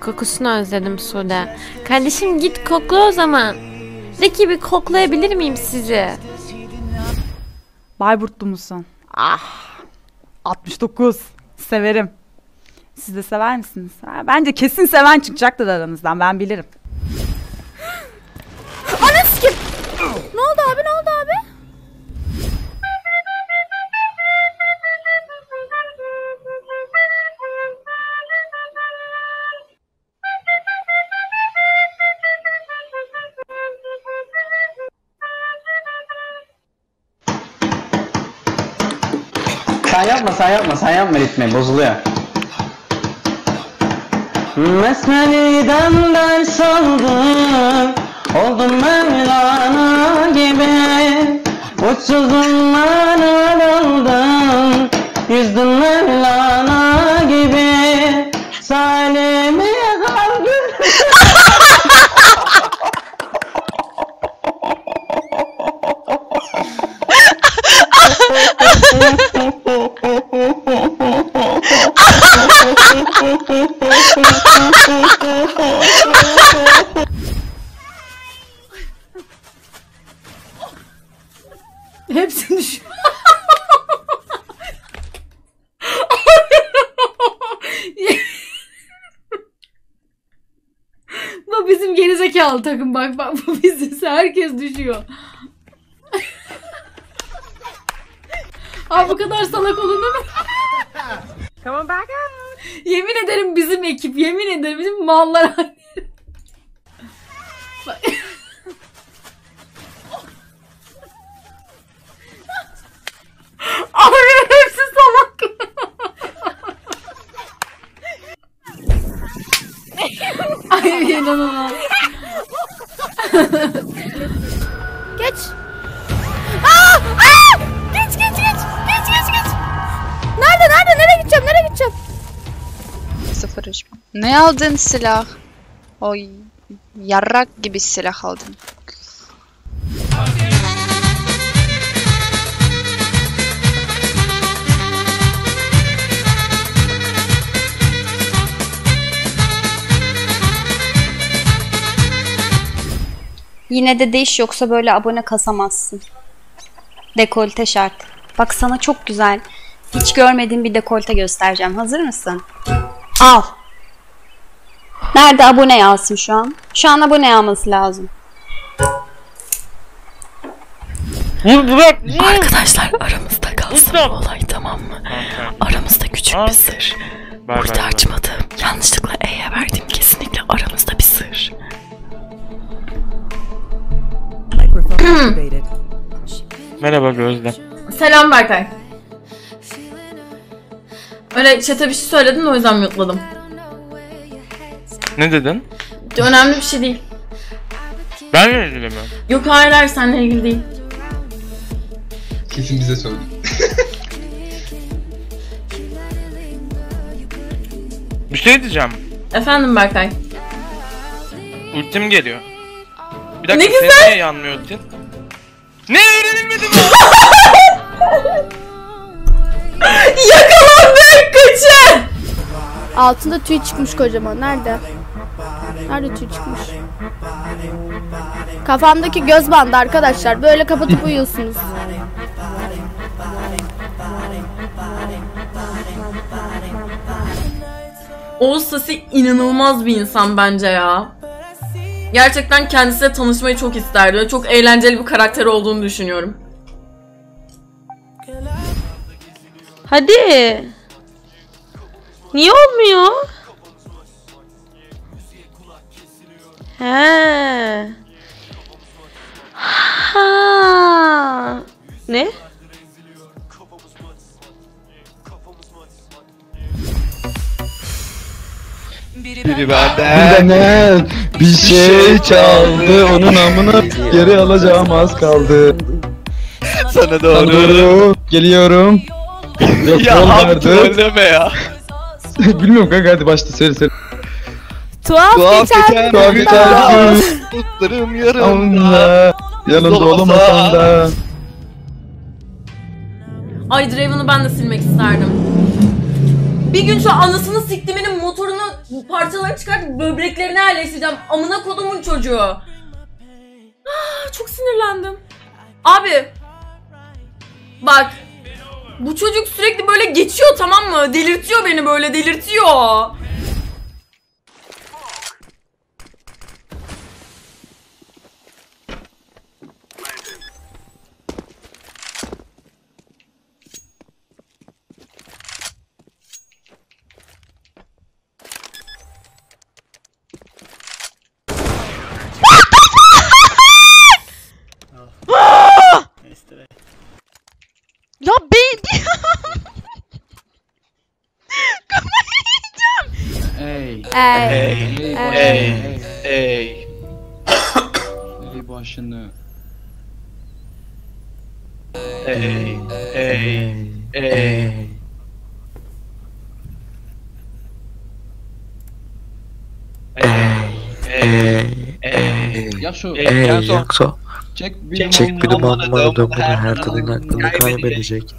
Kokusunu özledim Sude. Kardeşim git kokla o zaman. Zeki bir koklayabilir miyim sizi? Bayburtlu musun? Ah, 69. Severim. Siz de sever misiniz? Ha, bence kesin seven çıkacaktır aranızdan. Ben bilirim. Ana sikip! Ne oldu abi? Ne oldu abi? Sen yapma ritmi bozuluyor. Mesnevi'den ders aldım, oldum Mevlana gibi. Uçsuzum mana daldım, yüzdüm Mevlana gibi. Salimi kalbim. Hepsini düşün. Bu bizim gerizekalı takım, bak bu biziz, herkes düşüyor. Abi bu kadar salak olunur mu? Come back up. Yemin ederim bizim ekip, yemin ederim bizim mallar. Abi hepsi salak. Ay inanamam. Geç. Aa! Geç. Nerede? Nereye gideceğim? Sıfır üç. Ne aldın silah? Oy, yarrak gibi silah aldım. Yine de değiş, yoksa böyle abone kasamazsın. Dekolte şart. Bak sana çok güzel, hiç görmediğim bir dekolte göstereceğim. Hazır mısın? Al. Nerede abone yazsın şu an? Şu an abone yazması lazım. Arkadaşlar aramızda kalsın bu olay, tamam mı? Aramızda küçük bir sır. Burada açmadım. Yanlışlıkla E'ye verdim. Kesinlikle aramızda bir sır. Merhaba Gözde. Selam Berkay. Öyle chat'e bir şey söyledin, o yüzden mutladım. Ne dedin? Önemli bir şey değil. Benimle ilgili mi? Yok hayır, seninle ilgili değil. Kesin bize söyledin. Bir şey diyeceğim. Efendim Berkay. Ultim geliyor. Bir dakika, ne güzel. Sen niye yanmıyor ultin? Ne öğrenilmedi bu? Yakalandık kaçın! Altında tüy çıkmış kocaman. Nerede? Nerede tüy çıkmış? Kafamdaki göz bandı arkadaşlar. Böyle kapatıp uyuyorsunuz. Oğuz Sasi inanılmaz bir insan bence ya. Gerçekten kendisiyle tanışmayı çok isterdi. Çok eğlenceli bir karakter olduğunu düşünüyorum. Hadi. Niye olmuyor? He. Ha. Ne? Biri benden bir şey çaldı, onun amına geri alacağım az kaldı. Sana doğru geliyorum. Yok, ya abi, öldürme ya. Bilmiyorum kanka, hadi başla söyle. Tuhaf geçer günler, tutlarım yarımda, yanımda olamasam da. Ay Draven'ı ben de silmek isterdim. Bir gün şu anasını siktiminin motorunu parçalarını çıkartıp böbreklerini yerleştireceğim. Amına kodumun çocuğu. Çok sinirlendim. Abi bak, bu çocuk sürekli böyle geçiyor, tamam mı? Delirtiyor beni, böyle delirtiyor. Ey başını. Ey Yakso, çek bir numaradım, her kadın hakkını kaybedecek.